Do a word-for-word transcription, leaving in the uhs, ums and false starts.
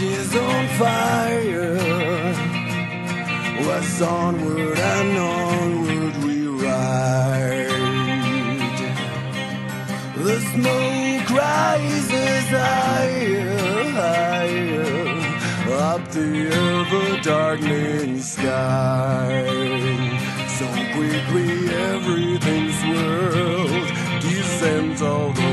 matches on fire. Was onward and onward we ride. The smoke rises higher, higher, up the ever darkening sky. So quickly everything swirls, descends all the